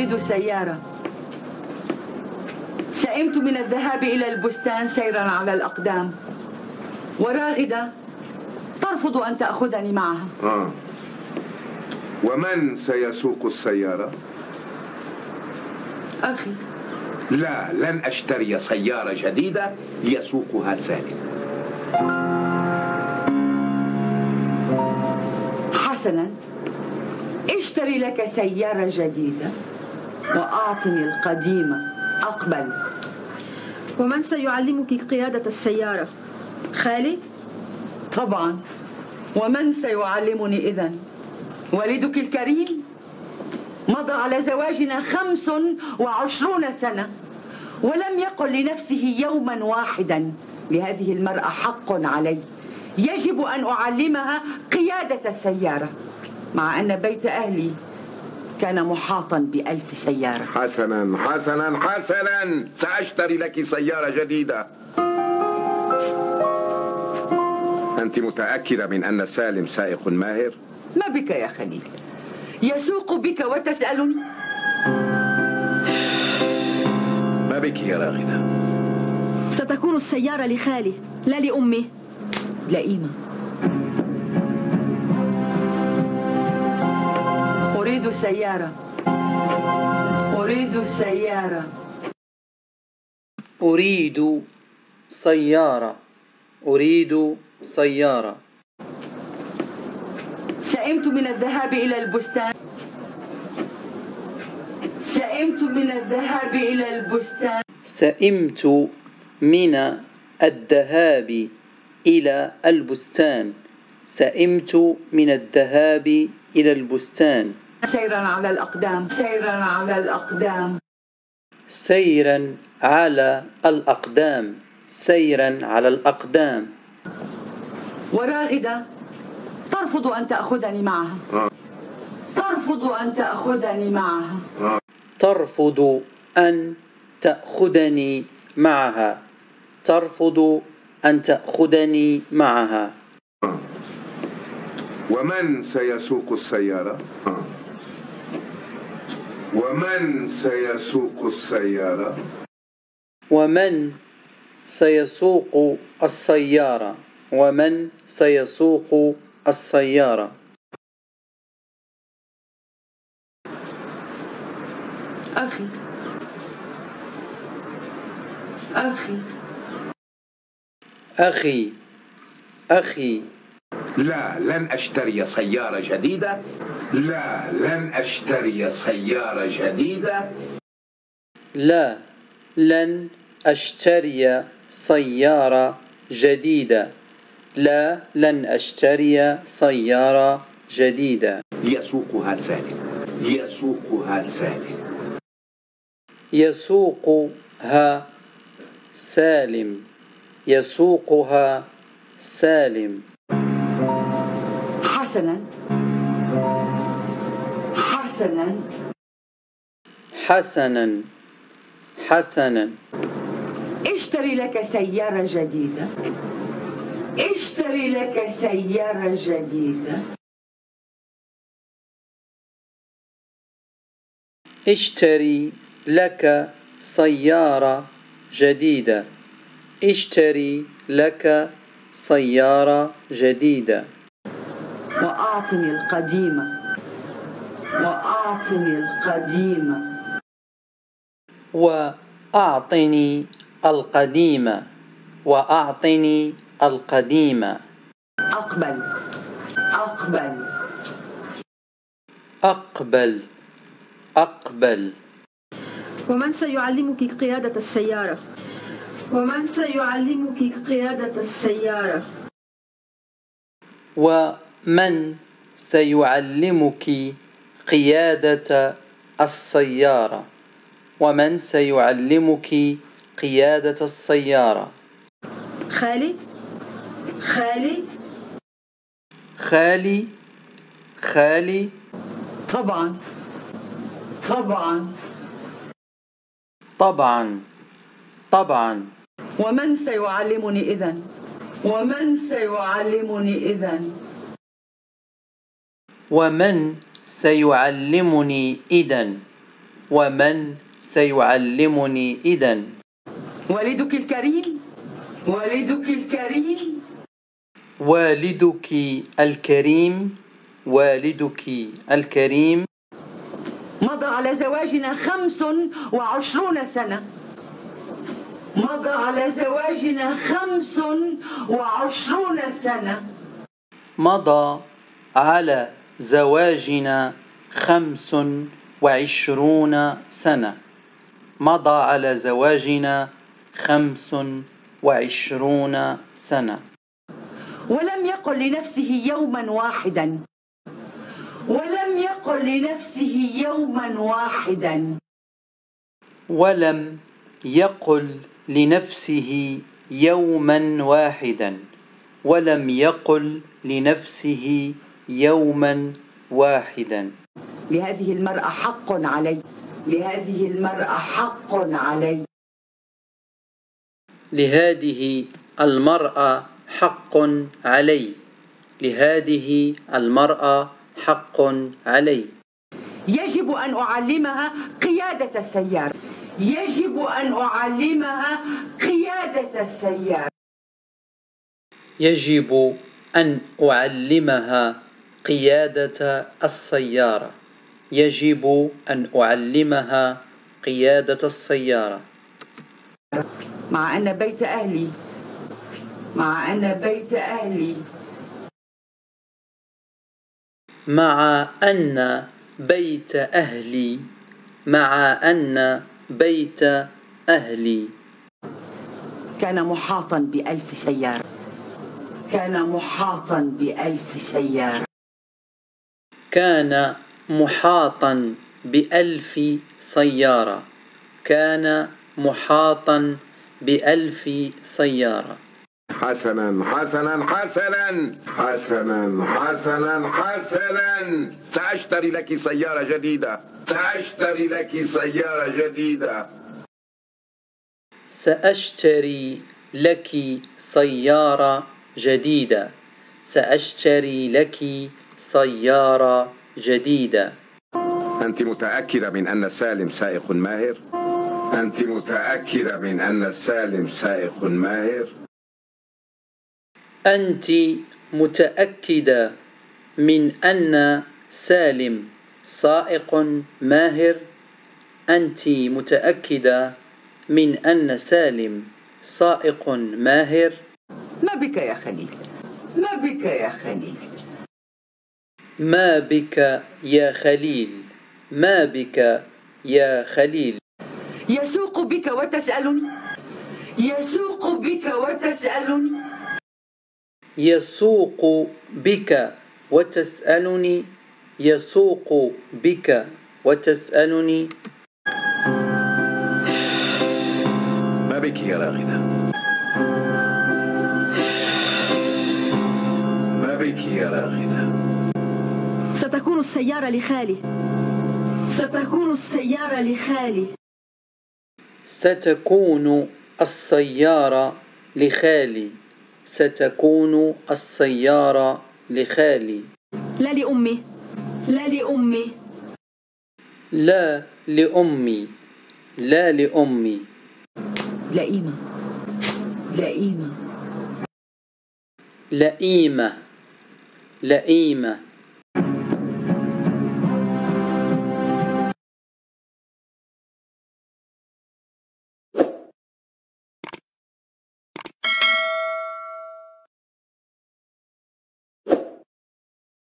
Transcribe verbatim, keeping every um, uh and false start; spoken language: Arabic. أريد سيارة. سئمت من الذهاب إلى البستان سيرا على الأقدام، وراغدة ترفض أن تأخذني معها. آه. ومن سيسوق السيارة؟ أخي. لا، لن أشتري سيارة جديدة يسوقها سالم. حسنا، اشتري لك سيارة جديدة وأعطني القديمة. أقبل. ومن سيعلمك قيادة السيارة؟ خالي؟ طبعا، ومن سيعلمني إذن؟ والدك الكريم مضى على زواجنا خمس وعشرون سنة ولم يقل لنفسه يوما واحدا لهذه المرأة حق علي، يجب أن أعلمها قيادة السيارة، مع أن بيت أهلي كان محاطا بألف سيارة. حسنا حسنا حسنا، سأشتري لك سيارة جديدة. أنت متأكدة من أن سالم سائق ماهر؟ ما بك يا خليل؟ يسوق بك وتسألني؟ ما بك يا راغدة؟ ستكون السيارة لخالي لا لأمي. لئيمة، أريد سيارة، أريد سيارة، أريد سيارة، أريد سيارة. سئمت من الذهاب إلى البستان، سئمت من الذهاب إلى البستان، سئمت من الذهاب إلى البستان، سئمت من الذهاب إلى البستان. سيرا على الأقدام، سيرا على الأقدام، سيرا على الأقدام، سيرا على الأقدام. وراغدة ترفض أن تأخذني معها. ترفض أن تأخذني معها. ترفض أن تأخذني معها. ترفض أن تأخذني معها. ومن سيسوق السيارة؟ ومن سيسوق السيارة؟ ومن سيسوق السيارة؟ ومن سيسوق السيارة؟ أخي، أخي، أخي، أخي. لا، لن أشتري سيارة جديدة. لا، لن أشتري سيارة جديدة. لا، لن أشتري سيارة جديدة. لا، لن أشتري سيارة جديدة. يسوقها سالم، يسوقها سالم، يسوقها سالم، يسوقها سالم. حسنا حسنا حسنا حسنا، اشتري لك سيارة جديدة، اشتري لك سيارة جديدة، اشتري لك سيارة جديدة، اشتري لك سيارة جديدة. وأعطني القديمة، وأعطني القديمة، وأعطني القديمة، وأعطني القديمة. أقبل، أقبل، أقبل، أقبل. ومن سيعلمك قيادة السيارة؟ ومن سيعلمك قيادة السيارة؟ ومن سيعلمك قيادة السيارة؟ ومن سيعلمك قيادة السيارة؟ خالي؟ خالي؟ خالي؟ خالي؟ طبعا، طبعا، طبعا، طبعا. ومن سيعلمني إذن؟ ومن سيعلمني إذن؟ ومن سيعلمني إذن؟ ومن سيعلمني إذن؟ والدك الكريم، والدك الكريم، والدك الكريم، والدك الكريم. مضى على زواجنا خمس وعشرون سنة، مضى على زواجنا خمس وعشرون سنة، مضى على زواجنا خمس وعشرون سنة، مضى على زواجنا خمس وعشرون سنة. ولم يقل لنفسه يوما واحدا، ولم يقل لنفسه يوما واحدا، ولم يقل لنفسه يوما واحدا، ولم يقل لنفسه يوما واحدا. لهذه المرأة حق علي، لهذه المرأة حق علي، لهذه المرأة حق علي، لهذه المرأة حق علي. يجب أن أعلمها قيادة السيارة، يجب أن أعلمها قيادة السيارة، يجب أن أعلمها قيادة السيارة، يجب أن أعلمها قيادة السيارة. مع أن بيت أهلي، مع أن بيت أهلي، مع أن بيت أهلي، مع أن بيت أهلي كان محاطا بألف سيارة، كان محاطا بألف سيارة، كان محاطا بألف سيارة، كان محاطا بألف سيارة. حسنا حسنا حسنا حسنا حسنا حسنا، سأشتري لك سيارة جديدة، سأشتري لك سيارة جديدة، سأشتري لك سيارة جديدة، سأشتري لك سيارة جديدة. أنت متأكدة من أن سالم سائق ماهر؟ أنت متأكدة من أن سالم سائق ماهر؟ أنت متأكدة من أن سالم سائق ماهر؟ أنت متأكدة من أن سالم سائق ماهر؟ ما بك يا خليل؟ ما بك يا خليل؟ ما بك يا خليل؟ ما بك يا خليل؟ يسوق بك وتسألني، يسوق بك وتسألني، يسوق بك وتسألني، يسوق بك وتسألني. ما بك يا راغدة؟ ما بك يا راغدة؟ ستكون السيارة لخالي، ستكون السيارة لخالي، ستكون السيارة لخالي، ستكون السيارة لخالي. لا لأمي، لا لأمي، لا لأمي، لا لأمي. لئيمة، لئيمة، لئيمة، لئيمة.